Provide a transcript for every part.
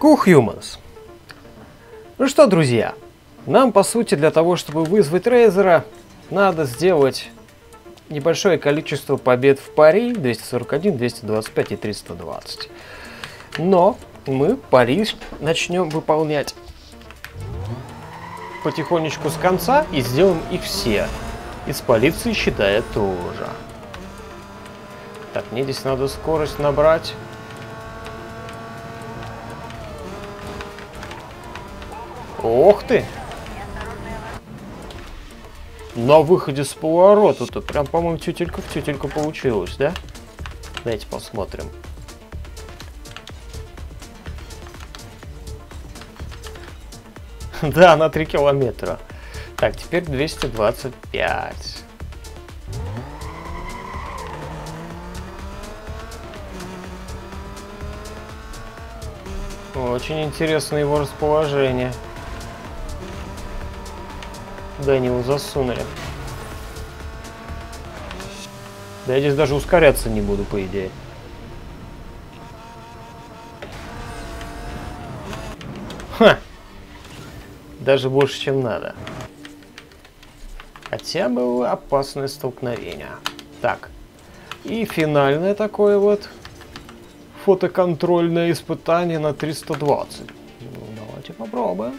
Cool Humans. Ну что, друзья, нам, по сути, для того, чтобы вызвать Рейзера, надо сделать небольшое количество побед в пари: 241, 225 и 320. Но мы пари начнем выполнять потихонечку с конца и сделаем их все. Из полиции, считая, тоже. Так, мне здесь надо скорость набрать. Ох ты! На выходе с поворота-то прям, по-моему, тютелька в тютельку получилось, да? Давайте посмотрим. Да, на 3 километра. Так, теперь 225. Очень интересно его расположение. Куда они его засунули? Да я здесь даже ускоряться не буду, по идее. Ха! Даже больше, чем надо. Хотя было опасное столкновение. Так. И финальное такое вот фотоконтрольное испытание на 320. Ну, давайте попробуем.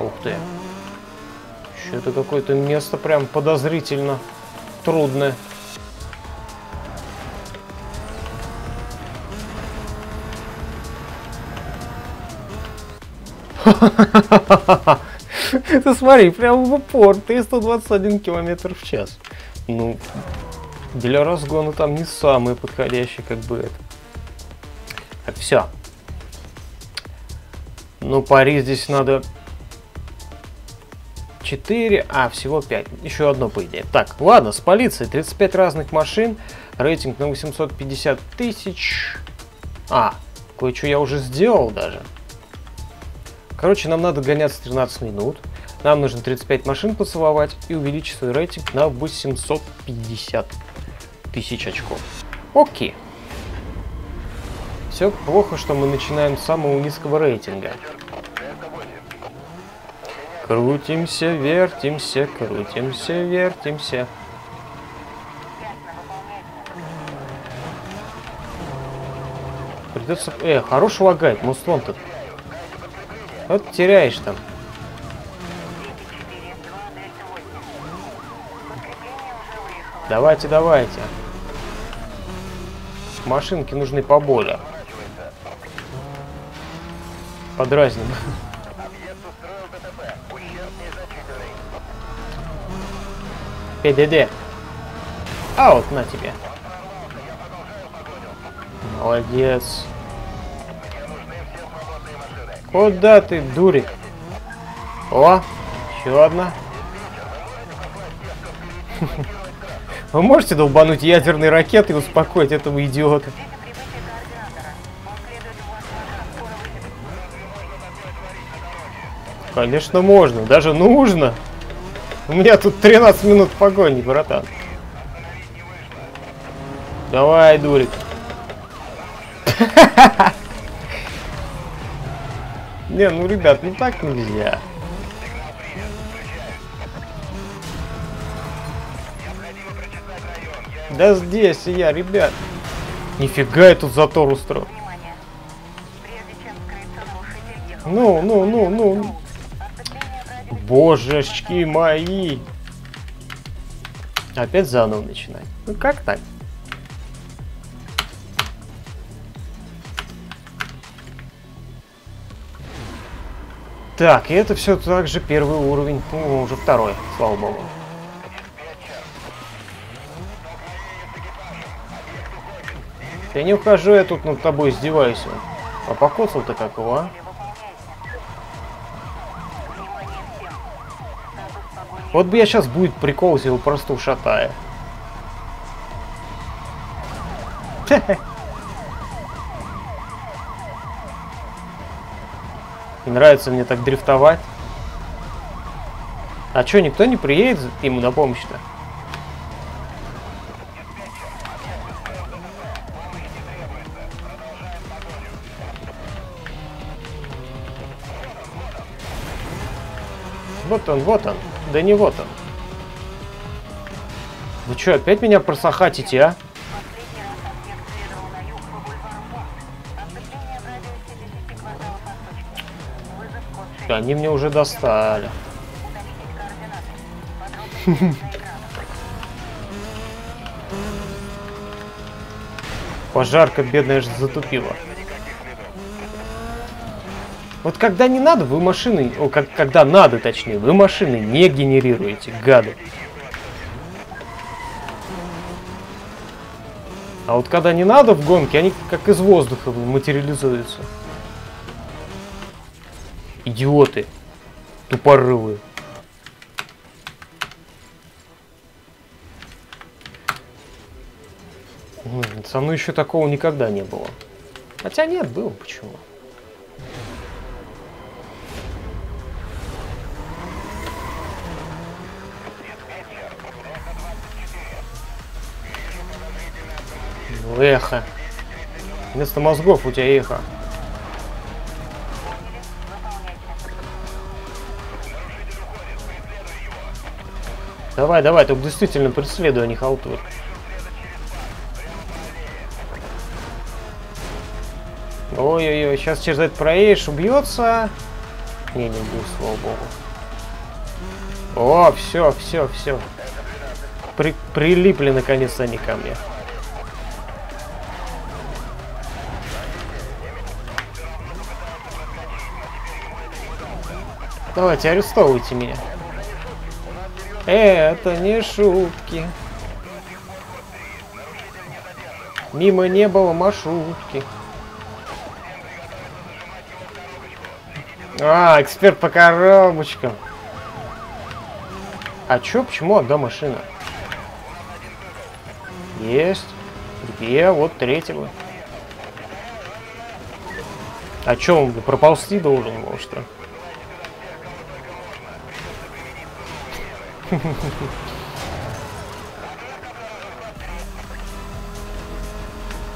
Ух ты. Это какое-то место прям подозрительно трудное. Ты смотри, прям в упор. 321 километр в час. Ну, для разгона там не самый подходящий, как бы, это. Так, все. Ну, пари здесь надо 4, а всего 5. Еще одно, по идее. Так, ладно, с полицией 35 разных машин. Рейтинг на 850 тысяч. А, кое-что я уже сделал даже. Короче, нам надо гоняться 13 минут. Нам нужно 35 машин поцеловать и увеличить свой рейтинг на 850 тысяч очков. Окей. Все плохо, что мы начинаем с самого низкого рейтинга. Крутимся, вертимся, крутимся, вертимся. Придется... хорош лагает, муслон тут. Вот теряешь там. Давайте, давайте. Машинки нужны поболее. Подразним. ПДД. А вот на тебе. Молодец. Куда ты, дурик? О, еще одна. Вы можете долбануть ядерной ракеты и успокоить этого идиота? Конечно, можно. Даже нужно. У меня тут 13 минут погони, братан. Давай, дурик. Не, ну, ребят, ну так нельзя. Да здесь я, ребят. Нифига я тут затор устроил. Ну, ну, ну, ну. Божечки мои! Опять заново начинать. Ну как так? Так, и это все также первый уровень. Ну, уже второй, слава богу. Я не ухожу, я тут над тобой издеваюсь. А покоцал-то как его, а? Вот бы я сейчас будет прикол, если его просто ушатая. Не нравится мне так дрифтовать. А чё, никто не приедет ему на помощь-то? Вот он, вот он. Да не вот он. Вы что, опять меня просохатите, а? Они мне уже достали. Пожарка бедная же затупила. Вот когда не надо, вы машины... О, когда надо, точнее, вы машины не генерируете, гады. А вот когда не надо в гонке, они как из воздуха материализуются. Идиоты. Тупорылые. Со мной еще такого никогда не было. Хотя нет, было. Почему? Эхо. Вместо мозгов у тебя эхо. Давай, давай, только действительно преследуй, а не халтур. Ой-ой-ой, сейчас через этот проедешь, убьется. Не, не убью, слава богу. О, все, все, все. Прилипли наконец они ко мне. Давайте, арестовывайте меня. Это не шутки. Мимо не было маршрутки. А, эксперт по коробочкам. А чё, почему одна машина? Есть. Где? Вот третьего. А чё, он проползти должен был, что ли?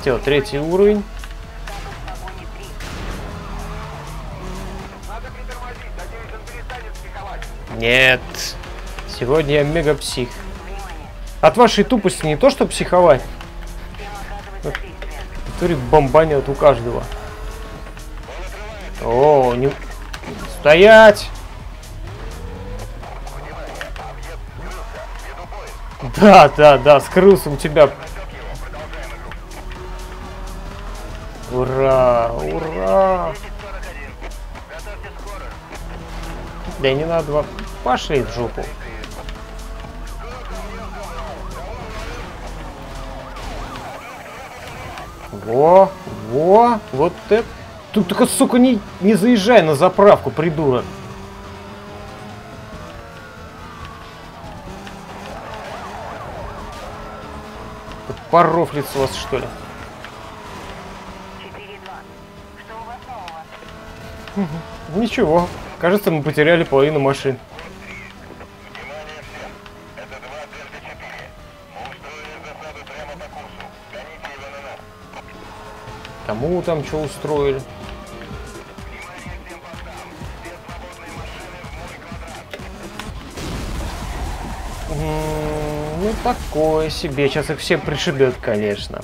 Все, третий уровень. Нет, сегодня я мега псих. От вашей тупости не то, что психовать, который бомбанет у каждого. О, не... Стоять! Да, да, да, скрылся у тебя. Ура, ура. Да не надо вам. Пошли в жопу. Во, во, вот это. Тут только, сука, не заезжай на заправку, придурок. Паров лицо у вас, что ли? 4-2. Ничего. Кажется, мы потеряли половину машин. Кому там что устроили? Такое себе. Сейчас их все пришибет, конечно.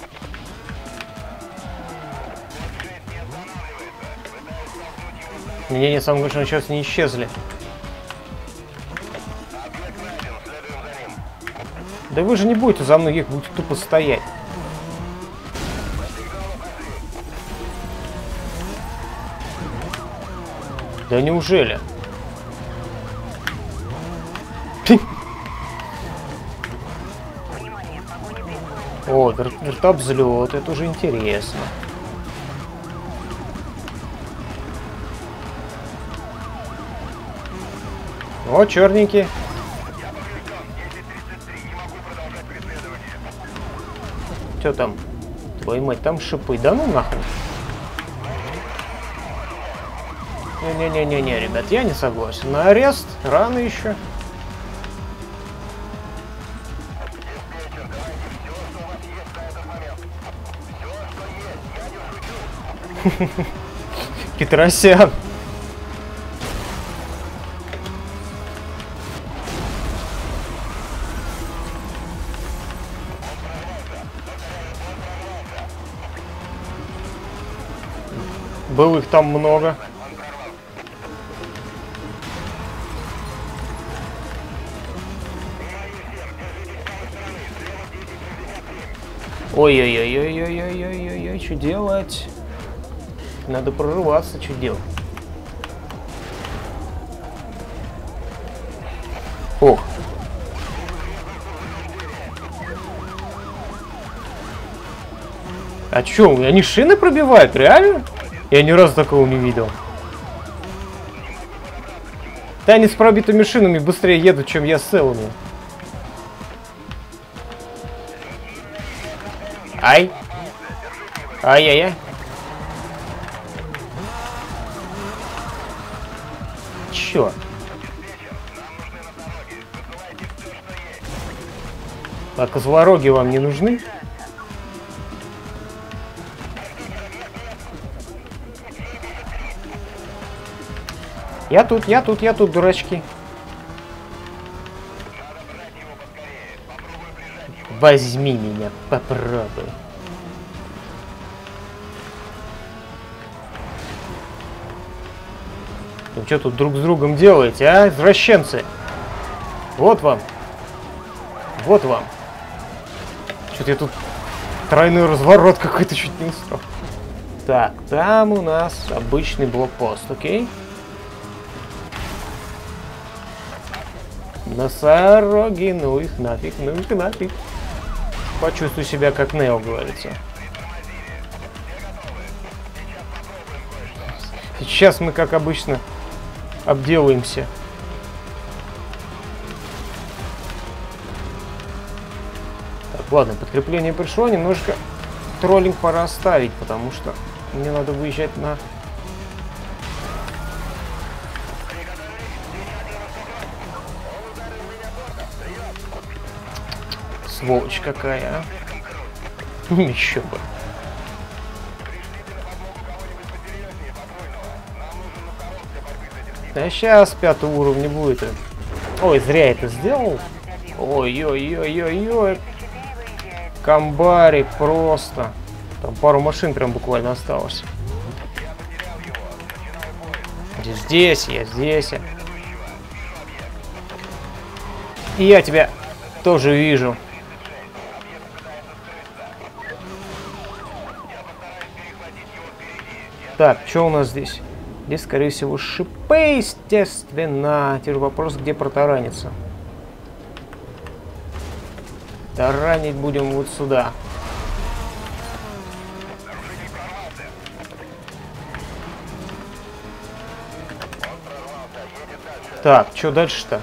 Мнение самого главного сейчас не исчезли. Да вы же не будете за мной, их будете тупо стоять. Да неужели? О, вертоп-взлет, это уже интересно. О, черненький. Что там? Твою мать, там шипы. Да ну нахуй. Не-не-не-не-не, ребят, я не согласен. На арест рано еще. Петросян. Было их там много. Ой-ой-ой-ой-ой-ой-ой-ой-ой, что делать? Надо прорываться, что делать? Ох. А чё, они шины пробивают, реально? Я ни разу такого не видел. Да они с пробитыми шинами быстрее едут, чем я с целыми. Ай. Ай-яй-яй. Чё? А козлороги вам не нужны? Я тут, дурачки. Возьми меня, попробуй. Ну что тут друг с другом делаете, а, извращенцы? Вот вам. Вот вам. Что-то я тут тройной разворот какой-то чуть не устроил. Так, там у нас обычный блокпост, окей? Носороги, ну их нафиг, ну их нафиг. Почувствуй себя как Нео, говорится. Сейчас мы, как обычно, обделаемся. Так, ладно, подкрепление пришло. Немножко троллинг пора оставить, потому что мне надо выезжать на... Сволочь какая, а? Еще бы. Да сейчас 5-го уровня будет. Ой, зря я это сделал. Ой-ой-ой-ой-ой. Камбари просто. Там пару машин прям буквально осталось. Здесь я, здесь я. И я тебя тоже вижу. Так, что у нас здесь? Здесь, скорее всего, шипы, естественно. Теперь вопрос, где протараниться. Таранить будем вот сюда. Так, что дальше-то?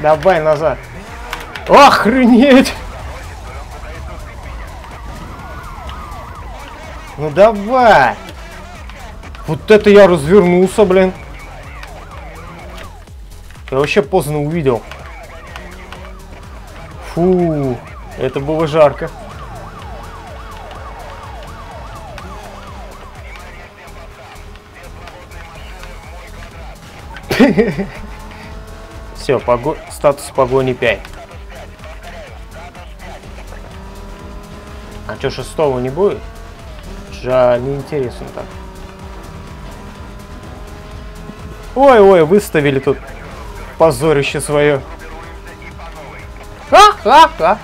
Давай назад. Охренеть! Ну давай! Вот это я развернулся, блин. Я вообще поздно увидел. Фу, это было жарко. Все, статус погони 5. А что, 6-го не будет? Жаль, неинтересно так. Ой-ой, выставили тут позорище свое. Ха-ха-ха.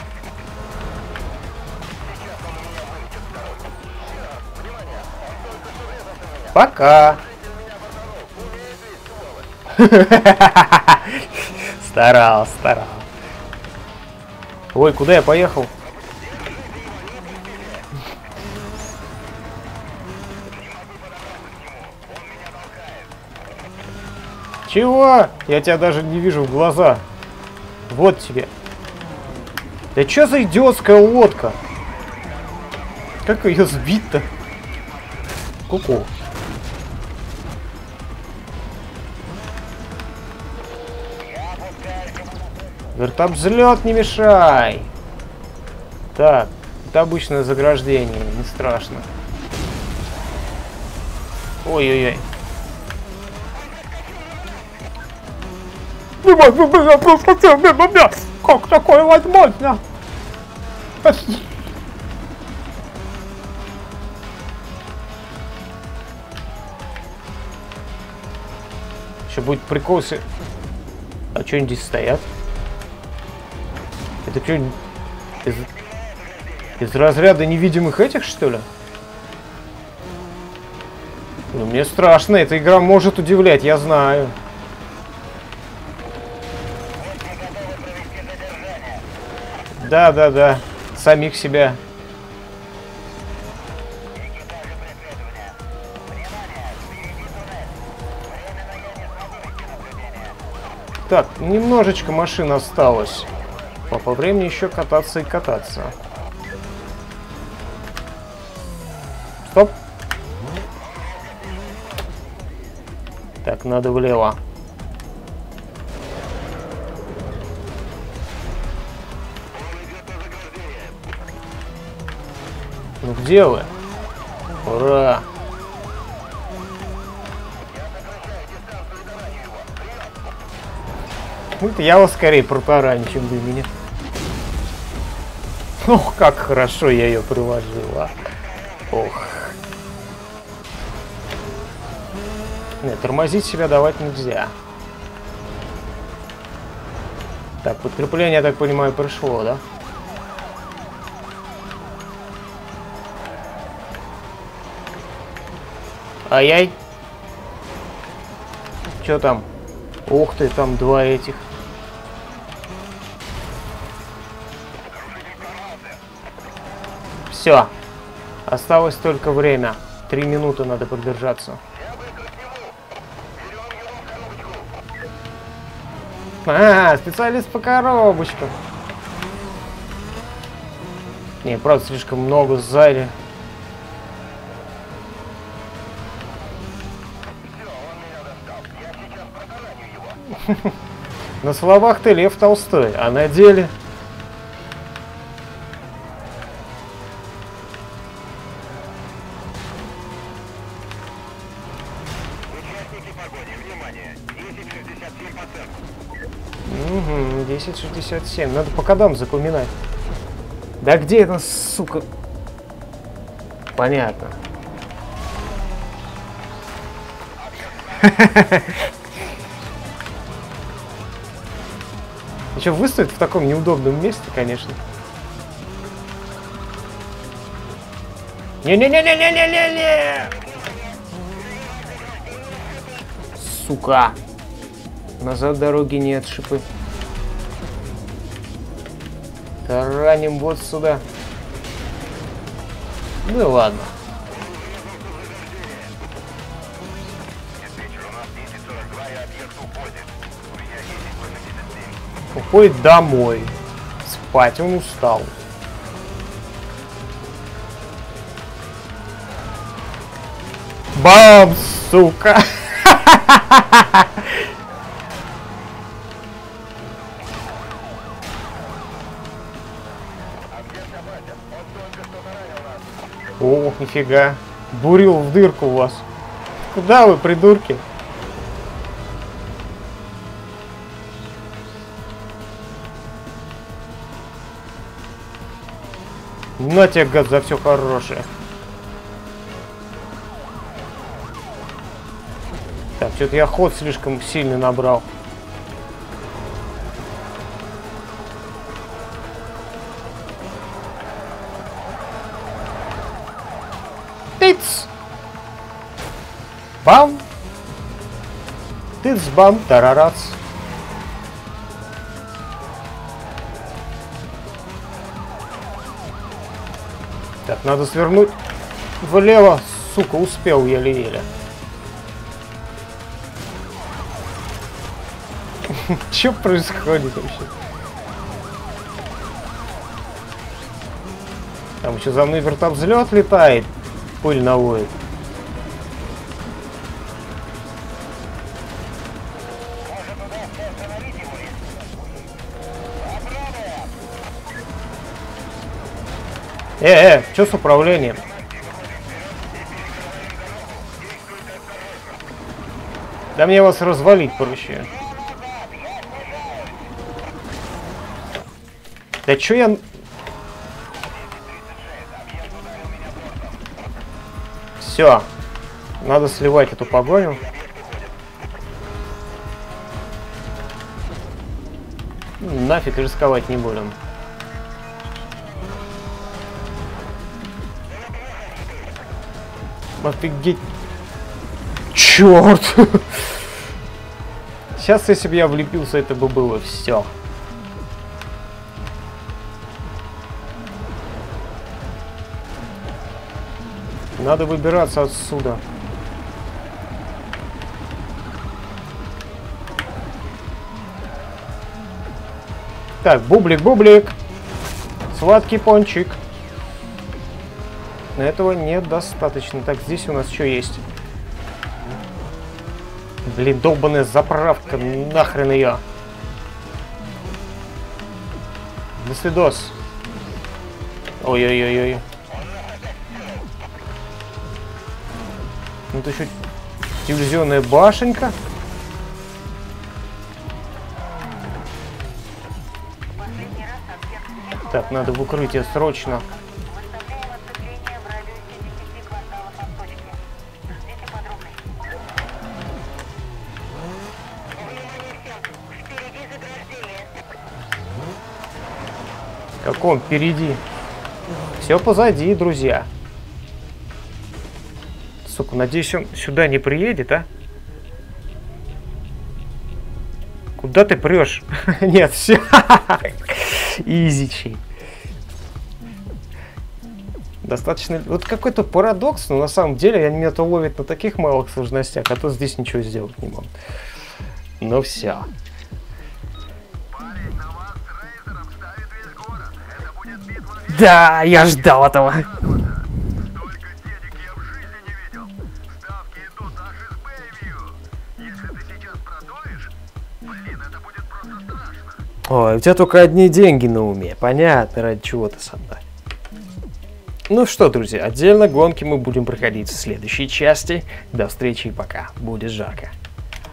Пока. Старался. Ой, куда я поехал? Чего? Я тебя даже не вижу в глаза. Вот тебе. Да чё за идиотская лодка? Как ее сбить-то? Ку-ку. Вертовзлет не мешай. Так, это обычное заграждение, не страшно. Ой-ой-ой. Как такое возможно? Еще будет прикол, если... А что они здесь стоят? Это что, из разряда невидимых этих, что ли? Ну, мне страшно, эта игра может удивлять, я знаю. Да-да-да, самих себя. Так, немножечко машин осталось. По времени еще кататься и кататься. Стоп. Так, надо влево. Ну где вы? Ура! Это я вас скорее протараню, чем вы меня. Ох, как хорошо я ее приложила. Ох. Нет, тормозить себя давать нельзя. Так, подкрепление, я так понимаю, пришло, да? Ай-яй. Че там? Ух ты, там два этих. Все. Осталось только время. 3 минуты надо продержаться. А, специалист по коробочкам. Не, правда, слишком много сзади. На словах ты Лев Толстой, а на деле... Участники погони, внимание, 10,67%. Угу, 10,67, надо по кодам запоминать. Да где это, сука? Понятно. Еще выставить в таком неудобном месте, конечно. Не-не-не-не-не-не-не-не! Сука! Назад дороги нет, шипы. Тараним вот сюда. Ну и ладно. Уходит домой. Спать, он устал. Бам, сука! О, нифига. Бурил в дырку у вас. Куда вы, придурки? На тебе, гад, за все хорошее. Так, что-то я ход слишком сильно набрал. Тыц! Бам! Тыц-бам, тарарац. Так, надо свернуть влево. Сука, успел еле-еле. Че происходит вообще? Там еще за мной вертовзлет летает. Пыль наводит. Что с управлением? Да мне вас развалить проще. Да чё я... Все, надо сливать эту погоню. Нафиг рисковать не будем. Офигеть. Черт! Сейчас, если бы я влепился, это бы было все. Надо выбираться отсюда. Так, бублик. Сладкий пончик. Но этого недостаточно. Так, здесь у нас что есть? Блин, долбаная заправка. Нахрен ее. До свидос. Ой-ой-ой-ой. Ну тут еще телевизионная башенька. Так, надо в укрытие срочно. В каком впереди? Все позади, друзья. Сука, надеюсь, он сюда не приедет, а? Куда ты прешь? Нет, все. Изичи. Достаточно... Вот какой-то парадокс, но на самом деле они меня-то ловят на таких малых сложностях, а то здесь ничего сделать не могу. Но все. Парень, на вас с Рейзером ставит весь город. Это будет битва... Да, я ждал этого. Ой, у тебя только одни деньги на уме. Понятно, ради чего ты со мной. Ну что, друзья, отдельно гонки мы будем проходить в следующей части. До встречи и пока. Будет жарко.